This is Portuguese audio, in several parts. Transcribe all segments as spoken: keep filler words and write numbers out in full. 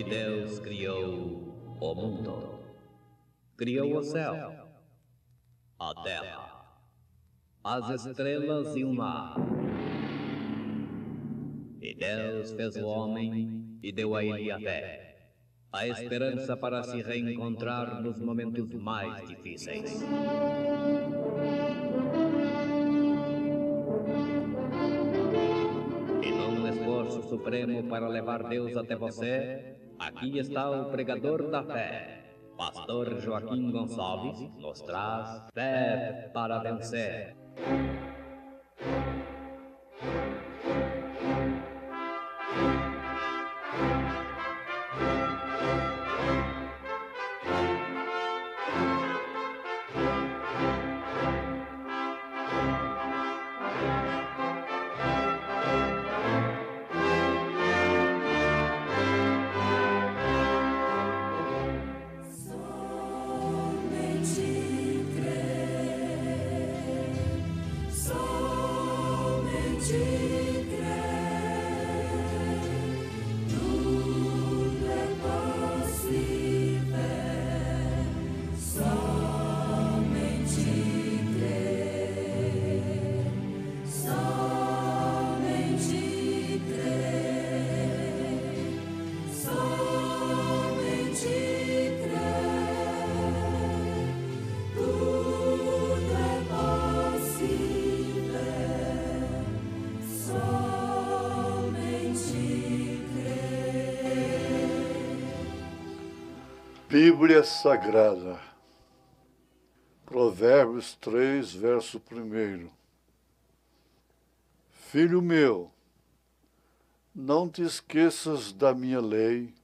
e Deus criou o mundo, criou o céu, a terra, as estrelas e o mar. E Deus fez o homem e deu a ele a fé, a esperança para se reencontrar nos momentos mais difíceis. Supremo para levar Deus até você, aqui está o pregador da fé, Pastor Joaquim Gonçalves, nos traz Fé para Vencer. Bíblia Sagrada, Provérbios três, verso primeiro. Filho meu, não te esqueças da minha lei,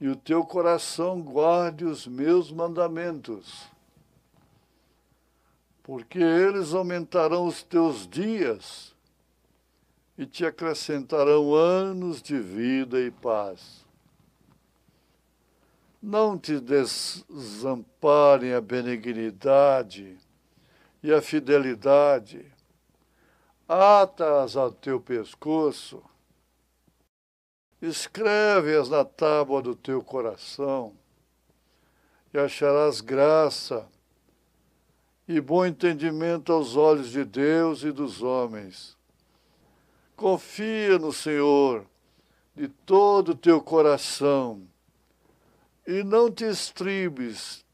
e o teu coração guarde os meus mandamentos, porque eles aumentarão os teus dias e te acrescentarão anos de vida e paz. Não te desamparem a benignidade e a fidelidade, ata-as ao teu pescoço, escreve-as na tábua do teu coração, e acharás graça e bom entendimento aos olhos de Deus e dos homens. Confia no Senhor de todo o teu coração, e não te estribes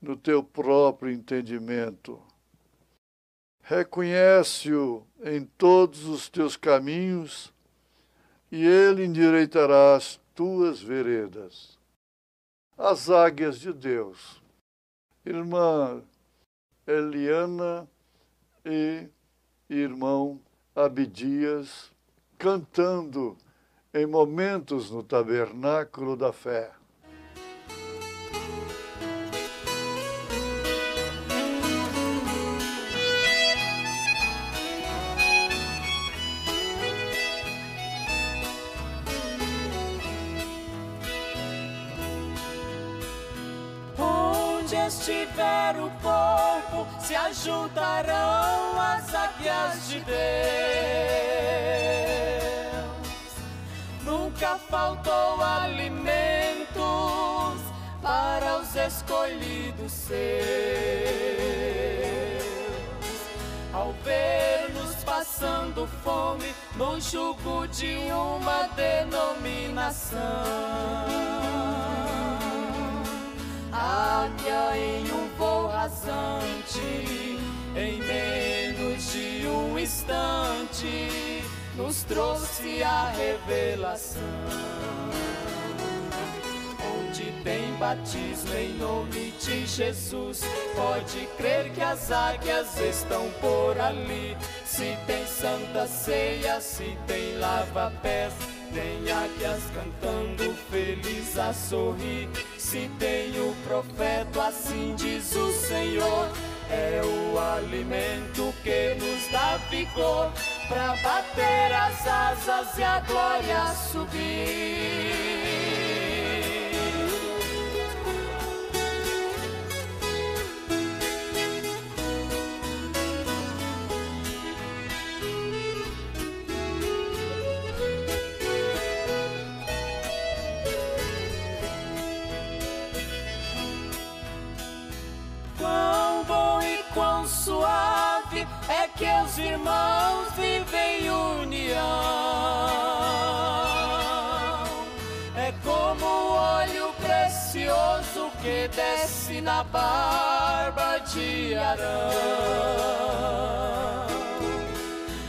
no teu próprio entendimento. Reconhece-o em todos os teus caminhos, e ele endireitará as tuas veredas. As águias de Deus. Irmã Eliana e irmão Abidias, cantando em momentos no tabernáculo da fé. Estiver o povo, se ajuntarão as águias de Deus. Nunca faltou alimentos para os escolhidos seus. Ao ver-nos passando fome no jugo de uma denominação, águia em um voo rasante, em menos de um instante, nos trouxe a revelação. Onde tem batismo em nome de Jesus, pode crer que as águias estão por ali. Se tem santa ceia, se tem lava-pés, tem águias cantando feliz a sorrir. Se tem o profeta, assim diz o Senhor, é o alimento que nos dá vigor pra bater as asas e a glória subir. que os irmãos vivem em união. É como o óleo precioso que desce na barba de Arão.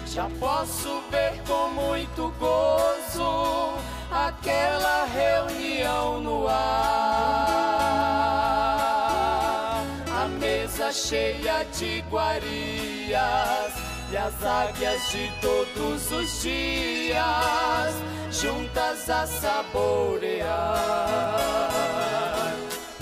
Já posso ver com muito gozo aquela reunião no ar, a mesa cheia de iguarias e as águias de todos os dias juntas a saborear.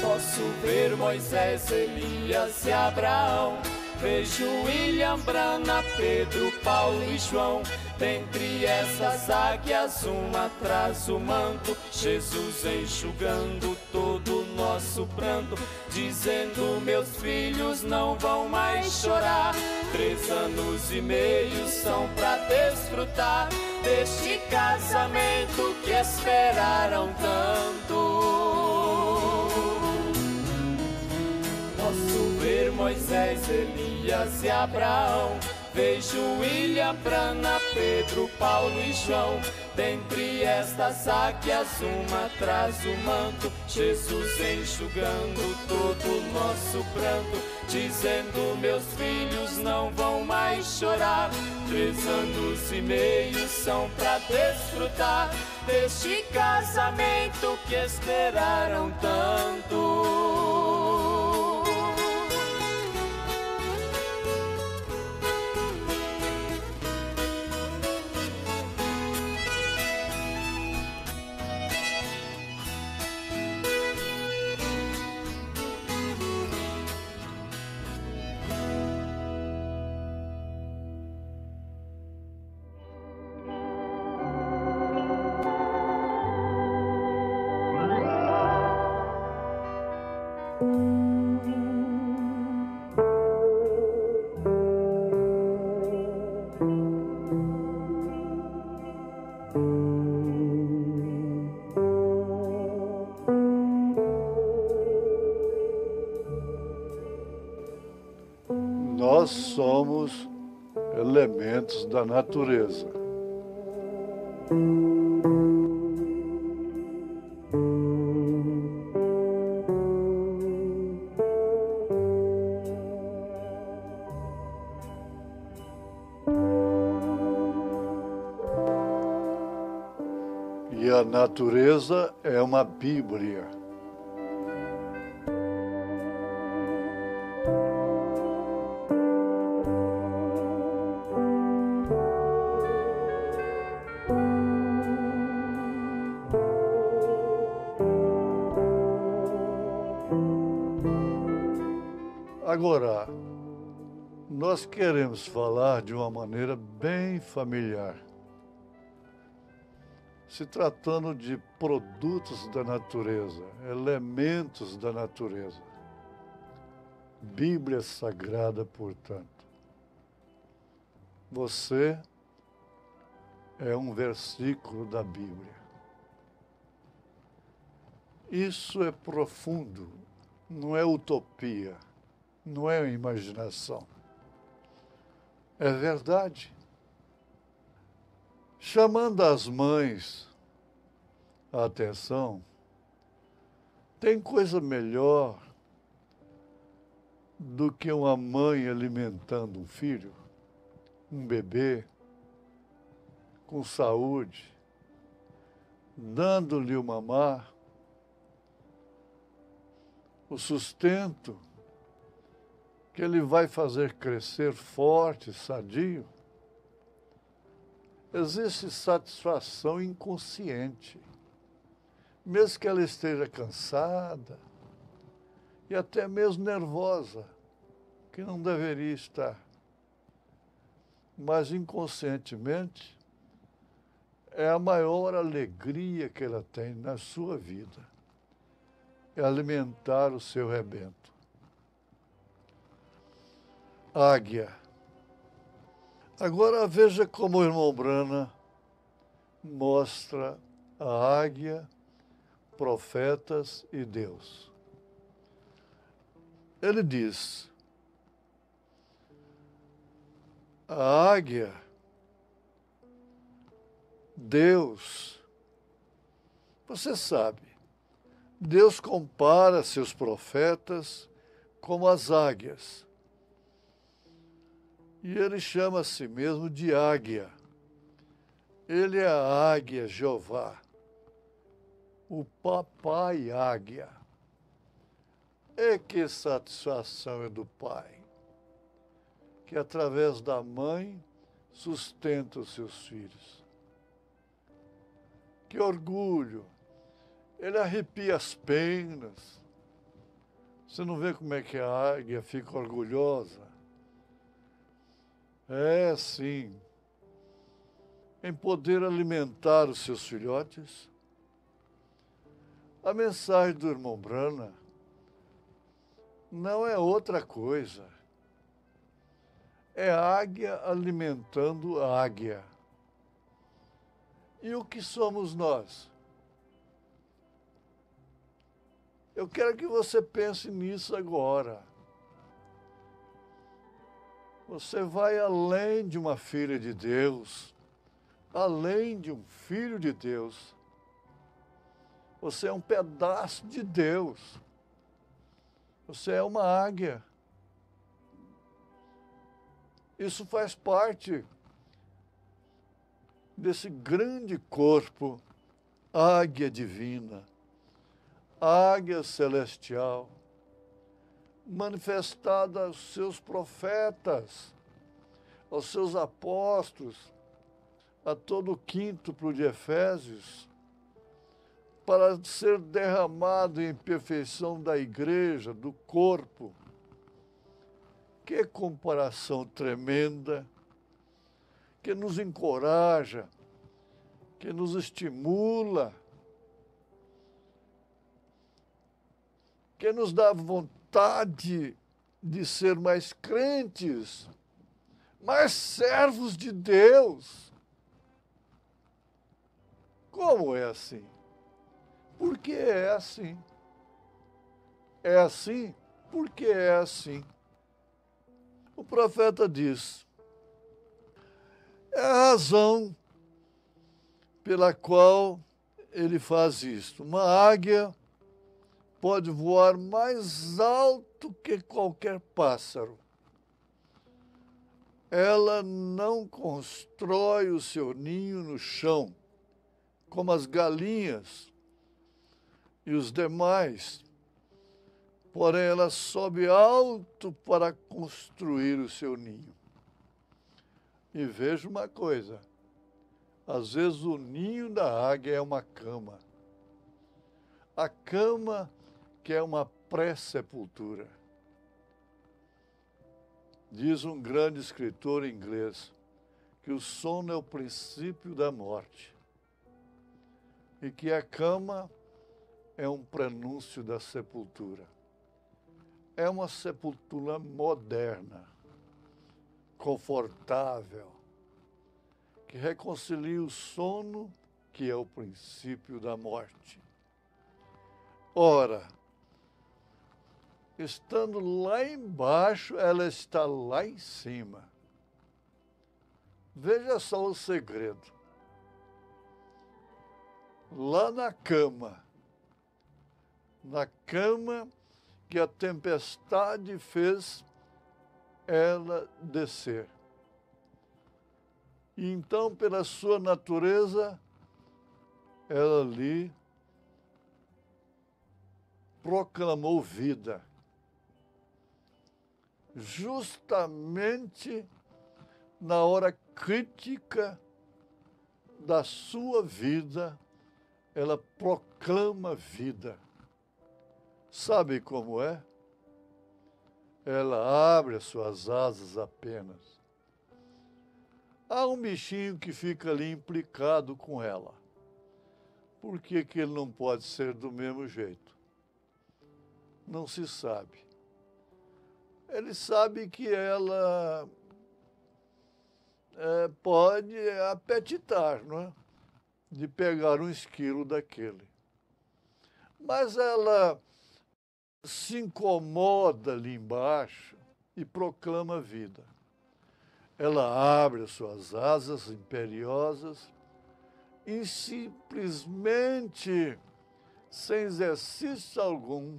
Posso ver Moisés, Elias e Abraão, vejo William Branham, Pedro, Paulo e João. Dentre essas águias uma traz o manto, Jesus enxugando todo o nosso pranto, dizendo: meus filhos não vão mais chorar, Três anos e meio são pra desfrutar deste casamento que esperaram tanto. Posso ver Moisés, Elias e Abraão, vejo William Branham, Pedro, Paulo e João. Dentre estas águias uma traz o manto, Jesus enxugando todo o nosso pranto, dizendo: meus filhos não vão mais chorar, Três anos e meio são pra desfrutar deste casamento que esperaram tanto. Nós somos elementos da natureza. E a natureza é uma Bíblia. Agora, nós queremos falar de uma maneira bem familiar, se tratando de produtos da natureza, elementos da natureza. Bíblia Sagrada, portanto. Você é um versículo da Bíblia. Isso é profundo, não é utopia. Não é imaginação. É verdade. Chamando as mães a atenção, tem coisa melhor do que uma mãe alimentando um filho, um bebê, com saúde, dando-lhe o mamar, o sustento, que ele vai fazer crescer forte, sadio. Existe satisfação inconsciente, mesmo que ela esteja cansada e até mesmo nervosa, que não deveria estar. Mas inconscientemente é a maior alegria que ela tem na sua vida, é alimentar o seu rebento. Águia. Agora veja como o irmão Branham mostra a águia, profetas e Deus. Ele diz: a águia, Deus, você sabe, Deus compara seus profetas como as águias. E ele chama a si mesmo de águia. Ele é a águia, Jeová, o papai águia. E que satisfação é do pai, que através da mãe sustenta os seus filhos. Que orgulho, ele arrepia as penas. Você não vê como é que a águia fica orgulhosa? É, sim, em poder alimentar os seus filhotes. A mensagem do irmão Branham não é outra coisa. É águia alimentando a águia. E o que somos nós? Eu quero que você pense nisso agora. Você vai além de uma filha de Deus, além de um filho de Deus. Você é um pedaço de Deus. Você é uma águia. Isso faz parte desse grande corpo, águia divina, águia celestial, manifestada aos seus profetas, aos seus apóstolos, a todo o quíntuplo de Efésios, para ser derramado em perfeição da igreja, do corpo. Que comparação tremenda, que nos encoraja, que nos estimula, que nos dá vontade vontade de ser mais crentes, mais servos de Deus. Como é assim? Por que é assim? É assim? Por que é assim? O profeta diz, é a razão pela qual ele faz isto. Uma águia pode voar mais alto que qualquer pássaro. Ela não constrói o seu ninho no chão, como as galinhas e os demais. Porém, ela sobe alto para construir o seu ninho. E veja uma coisa, às vezes o ninho da águia é uma cama. A cama que é uma pré-sepultura. Diz um grande escritor inglês que o sono é o princípio da morte e que a cama é um prenúncio da sepultura. É uma sepultura moderna, confortável, que reconcilia o sono, que é o princípio da morte. Ora, estando lá embaixo, ela está lá em cima. Veja só o segredo. Lá na cama, na cama que a tempestade fez ela descer. E então, pela sua natureza, ela ali proclamou vida. Justamente na hora crítica da sua vida, ela proclama vida. Sabe como é? Ela abre as suas asas apenas. Há um bichinho que fica ali implicado com ela. Por que que ele não pode ser do mesmo jeito? Não se sabe. Ele sabe que ela é, pode apetitar, não é? De pegar um esquilo daquele. Mas ela se incomoda ali embaixo e proclama vida. ela abre as suas asas imperiosas e simplesmente, sem exercício algum,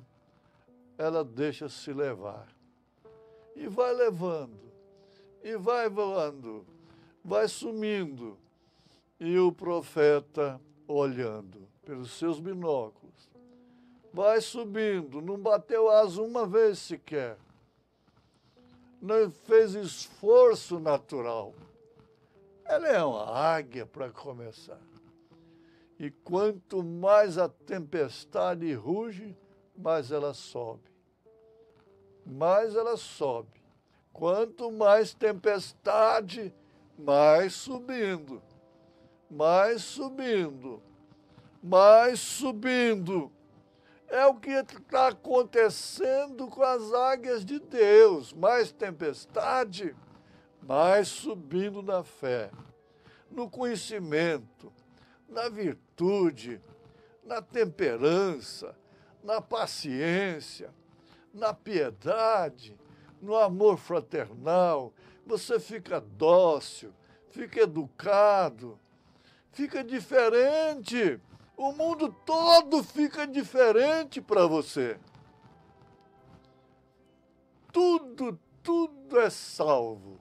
ela deixa-se levar. E vai levando, e vai voando, vai sumindo. E o profeta, olhando pelos seus binóculos, vai subindo, não bateu asa uma vez sequer. Não fez esforço natural. Ela é uma águia para começar. E quanto mais a tempestade ruge, mais ela sobe. Mais ela sobe. Quanto mais tempestade, mais subindo. Mais subindo. Mais subindo. É o que está acontecendo com as águias de Deus. Mais tempestade, mais subindo na fé, no conhecimento, na virtude, na temperança, na paciência, na piedade, no amor fraternal. Você fica dócil, fica educado, fica diferente. O mundo todo fica diferente para você. Tudo, tudo é salvo.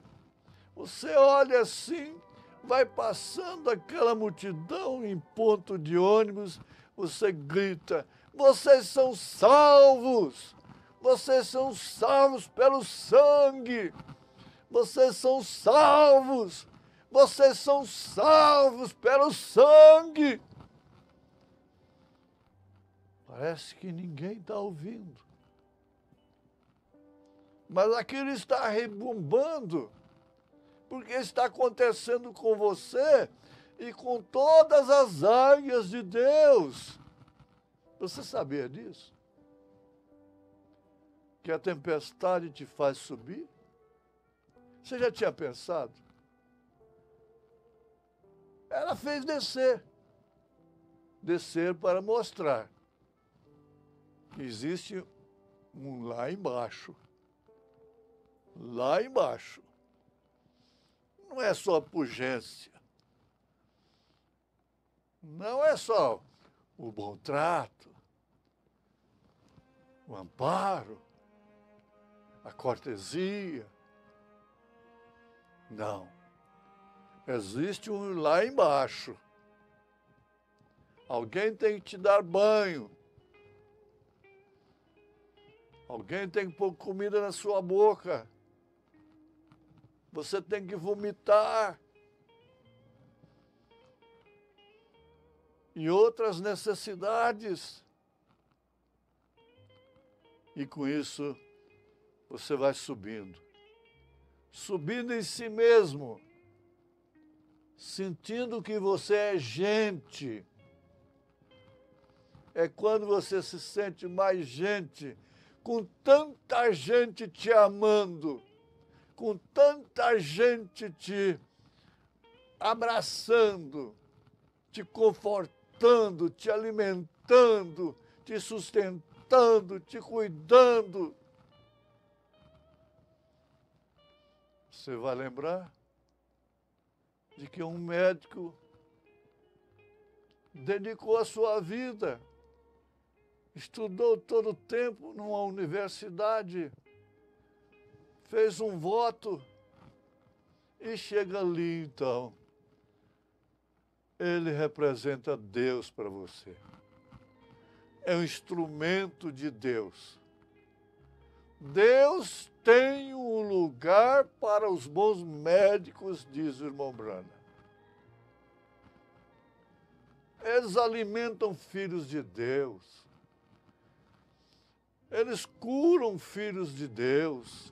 Você olha assim, vai passando aquela multidão em ponto de ônibus, você grita, vocês são salvos! Vocês são salvos pelo sangue! Vocês são salvos! Vocês são salvos pelo sangue! Parece que ninguém está ouvindo. Mas aquilo está rebumbando, porque está acontecendo com você e com todas as águias de Deus. Você sabia disso? Que a tempestade te faz subir? Você já tinha pensado? Ela fez descer. Descer para mostrar. Existe um lá embaixo. Lá embaixo. Não é só pujança. Não é só o bom trato, o amparo, a cortesia. Não. Existe um lá embaixo. Alguém tem que te dar banho. Alguém tem que pôr comida na sua boca. Você tem que vomitar. E outras necessidades. E com isso, você vai subindo. Subindo em si mesmo. Sentindo que você é gente. É quando você se sente mais gente. Com tanta gente te amando, com tanta gente te abraçando, te confortando, te alimentando, te sustentando, te cuidando. Você vai lembrar de que um médico dedicou a sua vida. Estudou todo o tempo numa universidade, fez um voto e chega ali, então. Ele representa Deus para você. É um instrumento de Deus. Deus tem um lugar para os bons médicos, diz o irmão Branham. Eles alimentam filhos de Deus. Eles curam filhos de Deus.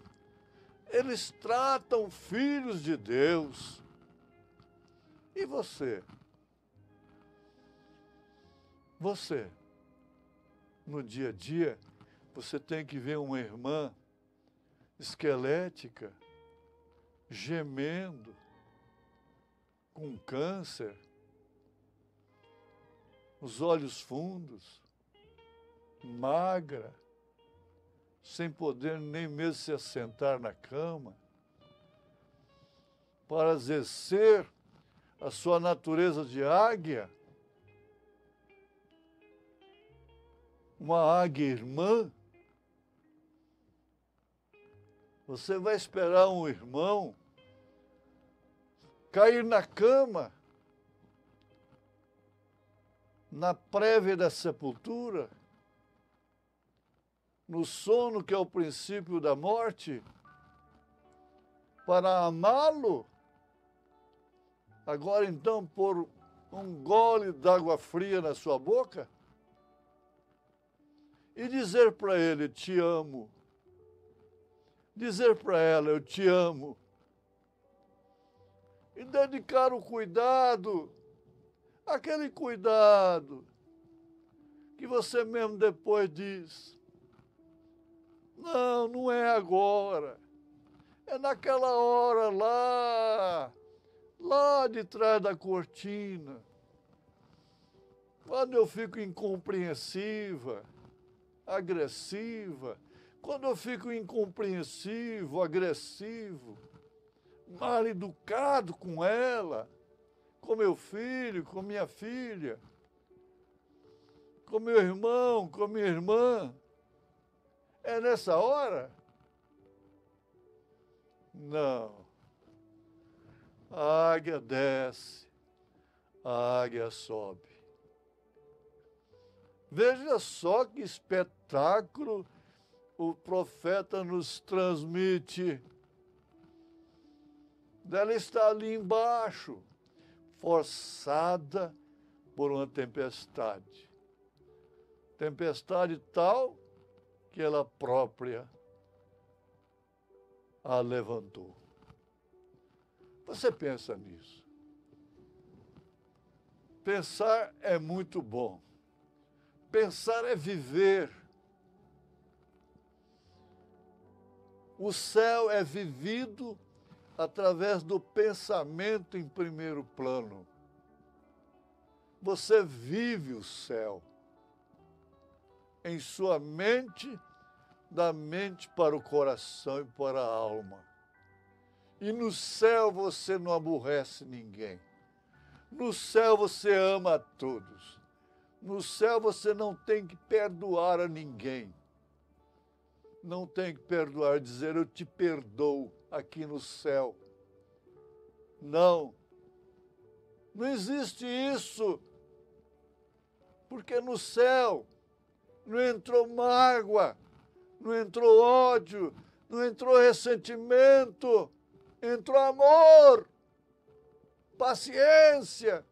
Eles tratam filhos de Deus. E você? Você, no dia a dia, você tem que ver uma irmã esquelética, gemendo, com câncer, os olhos fundos, magra, sem poder nem mesmo se assentar na cama, para exercer a sua natureza de águia, uma águia irmã, você vai esperar um irmão cair na cama, na prévia da sepultura, no sono que é o princípio da morte, para amá-lo, agora então pôr um gole d'água fria na sua boca e dizer para ele, te amo. Dizer para ela, eu te amo. E dedicar o cuidado, aquele cuidado que você mesmo depois diz, não, não é agora, é naquela hora lá, lá de trás da cortina, quando eu fico incompreensiva, agressiva, quando eu fico incompreensivo, agressivo, mal educado com ela, com meu filho, com minha filha, com meu irmão, com minha irmã, é nessa hora? Não. A águia desce, a águia sobe. Veja só que espetáculo o profeta nos transmite. Ela está ali embaixo, forçada por uma tempestade. Tempestade tal que ela própria a levantou. Você pensa nisso. Pensar é muito bom. Pensar é viver. O céu é vivido através do pensamento em primeiro plano. Você vive o céu. Em sua mente, da mente para o coração e para a alma. E no céu você não aborrece ninguém. No céu você ama a todos. No céu você não tem que perdoar a ninguém. Não tem que perdoar, dizer eu te perdoo aqui no céu. Não. Não existe isso. Porque no céu não entrou mágoa, não entrou ódio, não entrou ressentimento, entrou amor, paciência.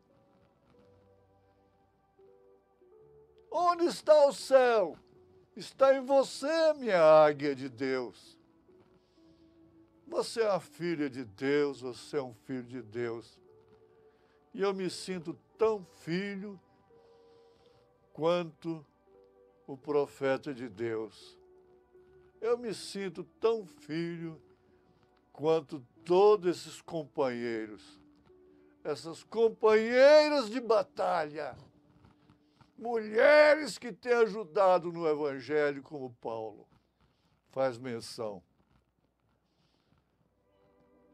Onde está o céu? Está em você, minha águia de Deus. Você é uma filha de Deus, você é um filho de Deus. E eu me sinto tão filho quanto o profeta de Deus. Eu me sinto tão filho quanto todos esses companheiros, essas companheiras de batalha, mulheres que têm ajudado no Evangelho, como Paulo faz menção.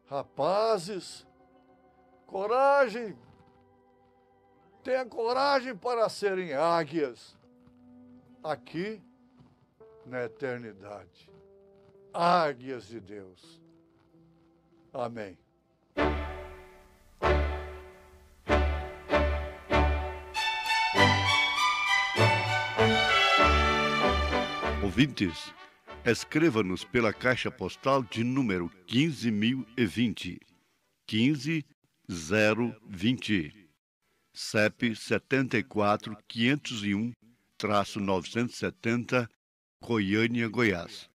Rapazes, coragem, tenha coragem para serem águias. Aqui, na eternidade. Águias de Deus. Amém. Ouvintes, escreva-nos pela caixa postal de número quinze mil e vinte. quinze mil e vinte. C E P setenta e quatro, quinhentos e um. traço novecentos e setenta, Goiânia, Goiás.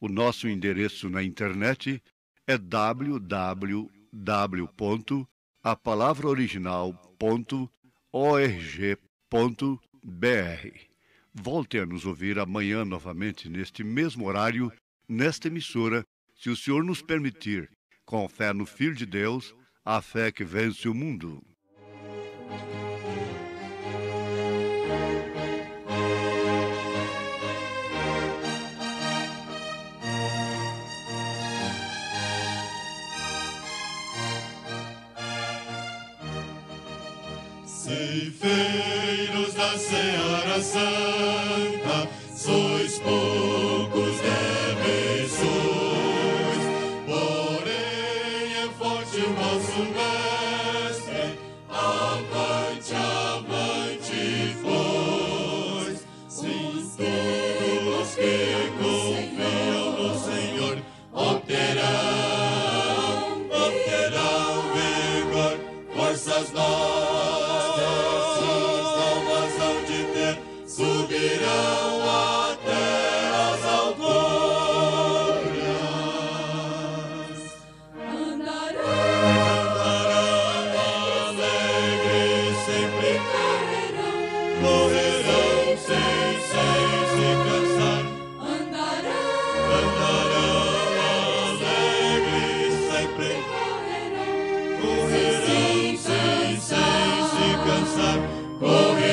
O nosso endereço na internet é w w w ponto a palavra original ponto org ponto b r. Volte a nos ouvir amanhã novamente neste mesmo horário, nesta emissora, se o Senhor nos permitir, com fé no Filho de Deus, a fé que vence o mundo. ceifeiros da Seara Santa, sois poucos, deveis sois, porém é forte o vosso mestre, avante, avante, pois, sim, todos os que confiam no Senhor obterão, obterão vigor, forças novas. Subirão até as alturas, andarão, andarão alegres, sempre correrão, correrão sem, sem se cansar, andarão, andarão alegres, sempre correrão, correrão sem, sem se cansar, correrão.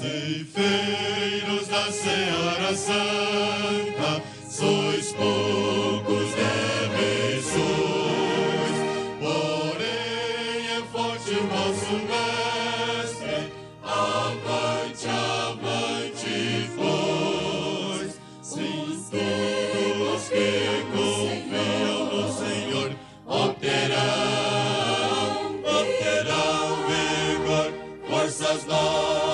Ceifeiros da Seara Santa, sois poucos, deveis sois, porém é forte o vosso mestre, avante, avante, pois, sim, todos os que confiam no Senhor obterão, obterão vigor, forças novas.